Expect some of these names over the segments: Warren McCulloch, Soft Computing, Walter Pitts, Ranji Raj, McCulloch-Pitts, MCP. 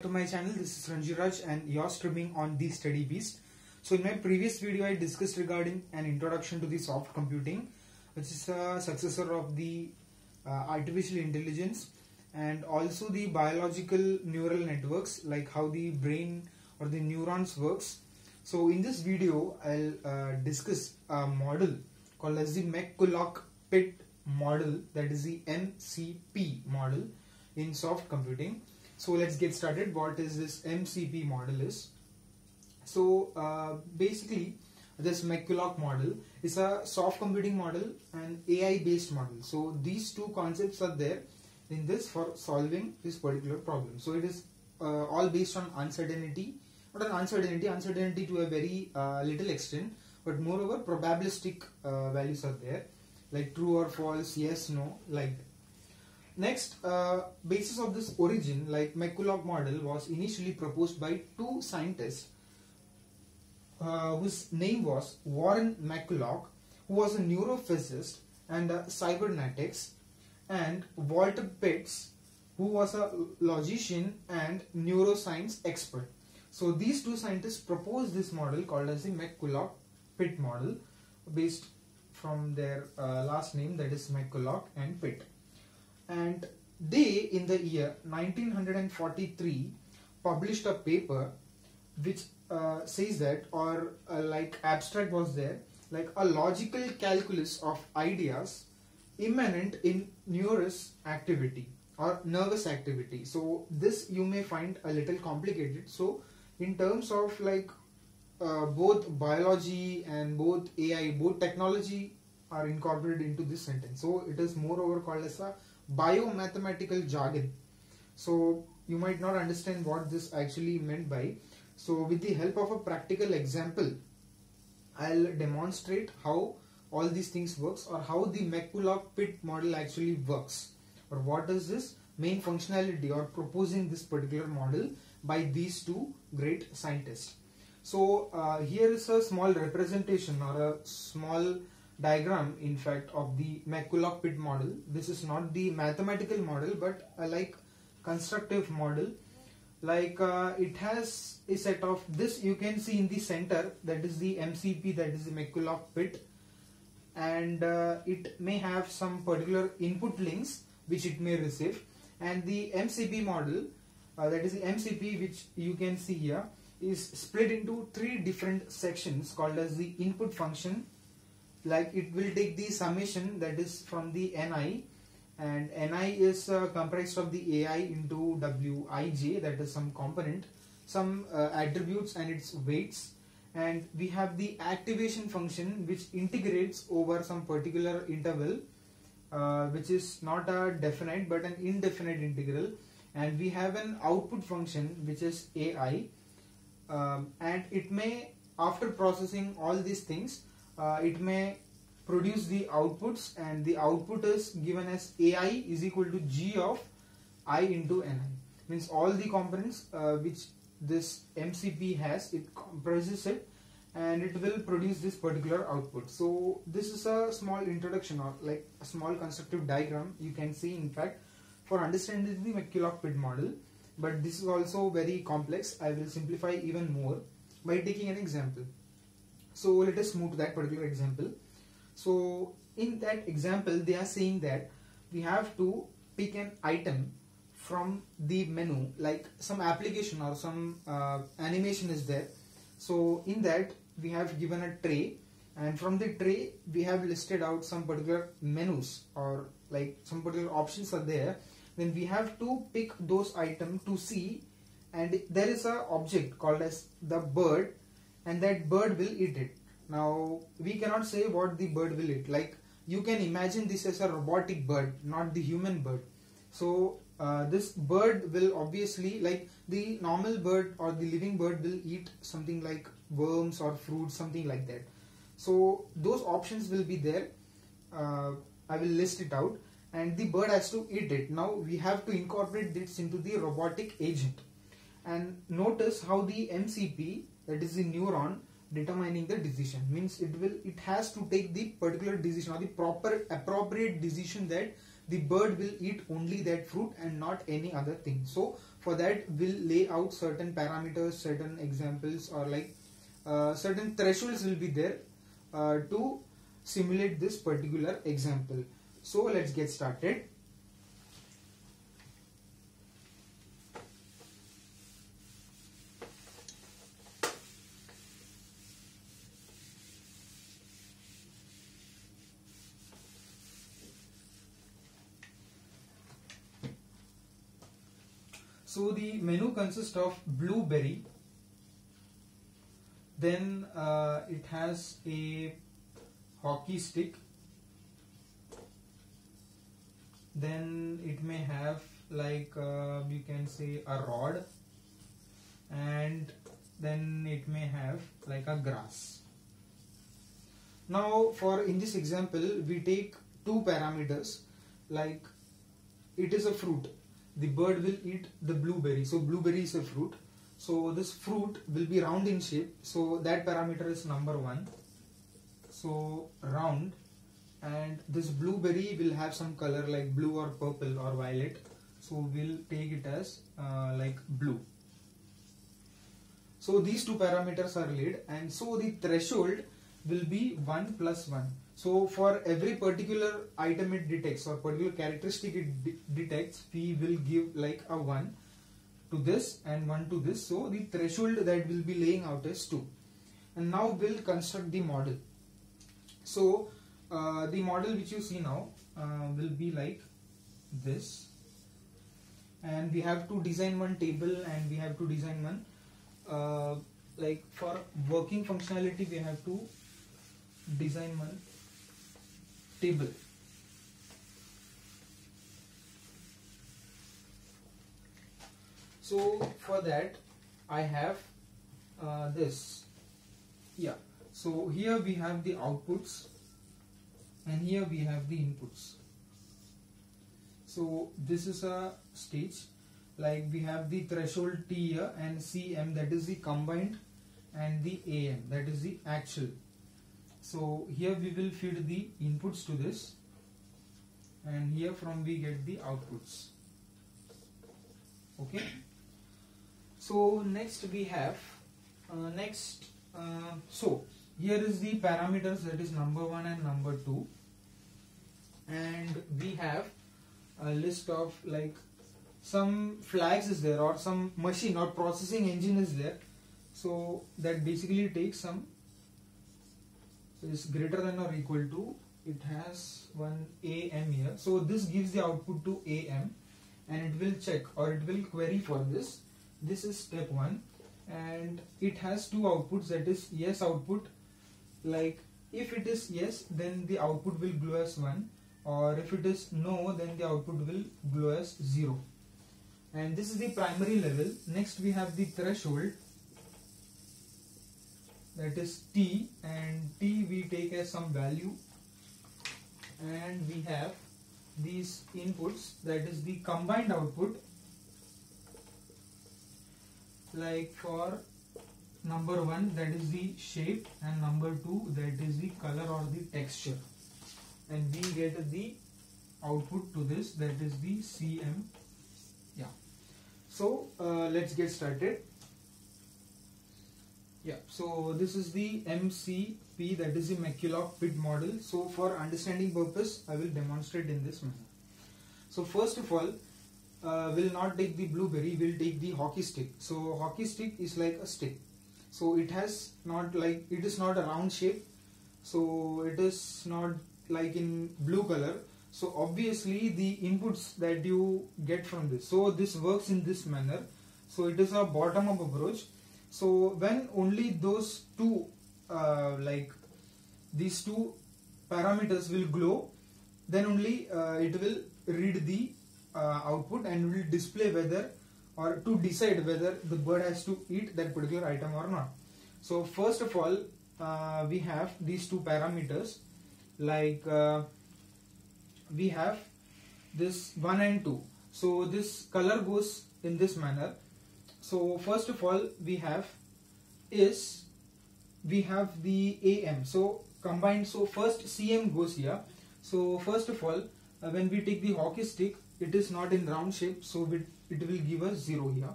To my channel, this is Ranji Raj and you're streaming on The Steady Beast. So in my previous video I discussed regarding an introduction to the soft computing, which is a successor of the artificial intelligence, and also the biological neural networks, like how the brain or the neurons works. So in this video I'll discuss a model called as the McCulloch-Pitts model, that is the MCP model in soft computing. So let's get started. What is this MCP model is? So basically this McCulloch model is a soft computing model and AI based model. So these two concepts are there in this for solving this particular problem. So it is all based on uncertainty, uncertainty to a very little extent, but moreover probabilistic values are there, like true or false, yes, no, like that. Next, basis of this origin, like McCulloch model was initially proposed by two scientists whose name was Warren McCulloch, who was a neurophysicist and a cybernetics, and Walter Pitts, who was a logician and neuroscience expert. So these two scientists proposed this model called as the McCulloch-Pitts model, based from their last name, that is McCulloch and Pitts. And they, in the year 1943, published a paper which says that, or like abstract was there, like a logical calculus of ideas immanent in nervous activity or nervous activity. So this you may find a little complicated. So in terms of like both biology and both AI, both technology are incorporated into this sentence. So it is moreover called as a biomathematical jargon. So you might not understand what this actually meant by. So with the help of a practical example, I'll demonstrate how all these things works, or how the McCulloch-Pitts model actually works, or what is this main functionality or proposing this particular model by these two great scientists. So here is a small representation or a small diagram, in fact, of the McCulloch-Pitts model. This is not the mathematical model, but a like constructive model. Like it has a set of this, you can see in the center, that is the MCP, that is the McCulloch-Pitts, and it may have some particular input links which it may receive, and the MCP model, that is the MCP, which you can see here, is split into three different sections called as the input function. Like it will take the summation, that is from the Ni, and Ni is comprised of the Ai into Wij, that is some component, some attributes and its weights. And we have the activation function, which integrates over some particular interval, which is not a definite but an indefinite integral. And we have an output function, which is Ai, and it may, after processing all these things, it may produce the outputs, and the output is given as Ai is equal to G of I into Ni. Means all the components which this MCP has, it comprises it, and it will produce this particular output. So this is a small introduction, or like a small constructive diagram you can see, in fact, for understanding the McCulloch-Pitts model. But this is also very complex. I will simplify even more by taking an example. So let us move to that particular example. So in that example, they are saying that we have to pick an item from the menu, like some application or some animation is there. So in that we have given a tray, and from the tray we have listed out some particular menus, or like some particular options are there. Then we have to pick those items to see, and there is an object called as the bird, and that bird will eat it. Now we cannot say what the bird will eat. Like you can imagine this as a robotic bird, not the human bird. So this bird will obviously, like the normal bird or the living bird will eat something like worms or fruit, something like that. So those options will be there. I will list it out, and the bird has to eat it. Now we have to incorporate this into the robotic agent, and notice how the MCP, that is the neuron, determining the decision. Means it has to take the particular decision, or the proper appropriate decision, that the bird will eat only that fruit and not any other thing. So For that, we'll lay out certain parameters, certain examples, or like certain thresholds will be there to simulate this particular example. So let's get started. So the menu consists of blueberry, then it has a hockey stick, then it may have like you can say a rod, and then it may have like a grass. Now for in this example we take two parameters, like it is a fruit. The bird will eat the blueberry, so blueberry is a fruit. So this fruit will be round in shape, so that parameter is number 1. So round, and this blueberry will have some color like blue or purple or violet. So we'll take it as like blue. So these two parameters are laid, and so the threshold will be 1 plus 1. So for every particular item it detects or particular characteristic it detects, we will give like a 1 to this and 1 to this. So the threshold that we'll be laying out is 2. And now we'll construct the model. So the model which you see now will be like this. And we have to design one table, and we have to design one like for working functionality we have to design one table. So for that I have this, so here we have the outputs and here we have the inputs. So this is a stage, like we have the threshold T here and CM, that is the combined, and the AM, that is the actual. So here we will feed the inputs to this, and here from we get the outputs. Okay. So next we have so here is the parameters, that is number 1 and number 2, and we have a list of like some flags is there, or some machine or processing engine is there. So that basically takes some. So it's greater than or equal to, it has one AM here, so this gives the output to AM, and it will check or it will query for this. This is step 1, and it has two outputs, that is yes output, like if it is yes then the output will glow as 1, or if it is no then the output will glow as 0. And this is the primary level. Next we have the threshold, that is T, and T we take as some value, and we have these inputs, that is the combined output, like for number 1 that is the shape, and number 2 that is the color or the texture, and we get the output to this, that is the CM. So let's get started. So this is the MCP, that is the McCulloch-Pitts model. So for understanding purpose, I will demonstrate in this manner. So first of all, we'll not take the blueberry, we'll take the hockey stick. So hockey stick is like a stick. So it has not like, it is not a round shape. So it is not like in blue color. So obviously the inputs that you get from this. So this works in this manner. So it is a bottom-up approach. So when only those two like these two parameters will glow, then only it will read the output and will display whether, or to decide whether the bird has to eat that particular item or not. So first of all we have these two parameters, like we have this 1 and 2. So this color goes in this manner. So first of all we have is, we have the AM, so combined, so first CM goes here. So first of all when we take the hockey stick, it is not in round shape, so we it will give us 0 here,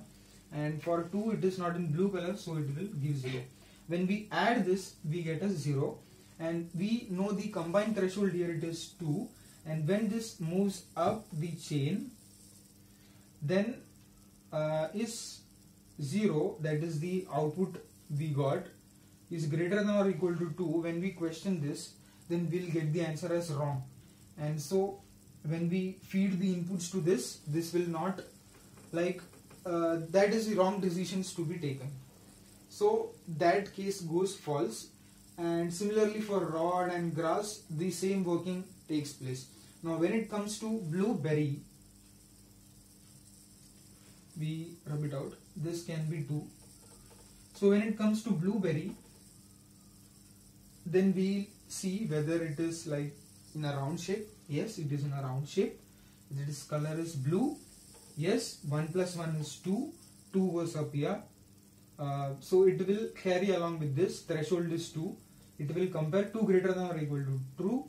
and for 2 it is not in blue color, so it will give 0. When we add this, we get a 0, and we know the combined threshold here, it is 2, and when this moves up the chain, then is 0, that is the output we got, is greater than or equal to 2. When we question this, then we'll get the answer as wrong. And so when we feed the inputs to this, this will not, like, that is the wrong decisions to be taken. So that case goes false. And similarly for rod and grass, the same working takes place. Now when it comes to blueberry, we rub it out, this can be 2. So when it comes to blueberry, then we see whether it is like in a round shape. Yes, it is in a round shape. Its color is blue. Yes, 1 plus 1 is 2. 2 was up here. So it will carry along with this. Threshold is 2. It will compare 2 greater than or equal to true.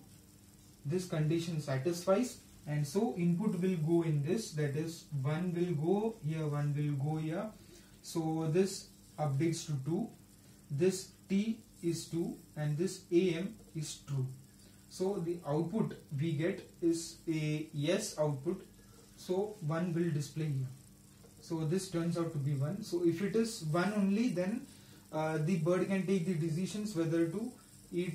This condition satisfies, and so input will go in this. That is, 1 will go here, 1 will go here. So this updates to 2. This T is 2, and this AM is true. So the output we get is a yes output. So 1 will display here. So this turns out to be 1. So if it is 1 only, then the bird can take the decisions whether to eat